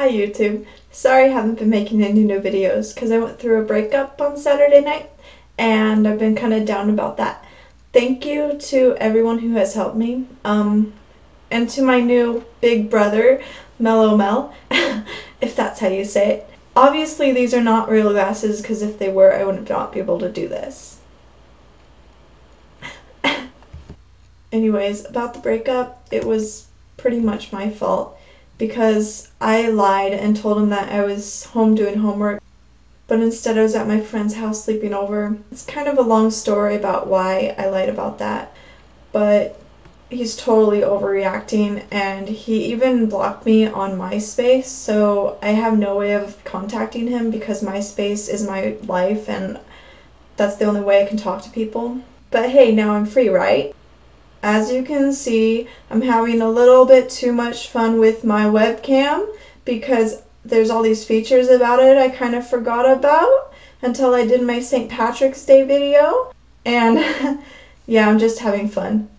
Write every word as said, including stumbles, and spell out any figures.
Hi YouTube. Sorry I haven't been making any new videos because I went through a breakup on Saturday night and I've been kind of down about that. Thank you to everyone who has helped me um, and to my new big brother, Melo Mel, if that's how you say it. Obviously these are not real glasses because if they were I would not be able to do this. Anyways, about the breakup, it was pretty much my fault, because I lied and told him that I was home doing homework, but instead I was at my friend's house sleeping over. It's kind of a long story about why I lied about that, but he's totally overreacting and he even blocked me on MySpace, so I have no way of contacting him because MySpace is my life and that's the only way I can talk to people. But hey, now I'm free, right? As you can see, I'm having a little bit too much fun with my webcam because there's all these features about it I kind of forgot about until I did my Saint Patrick's Day video. And yeah, I'm just having fun.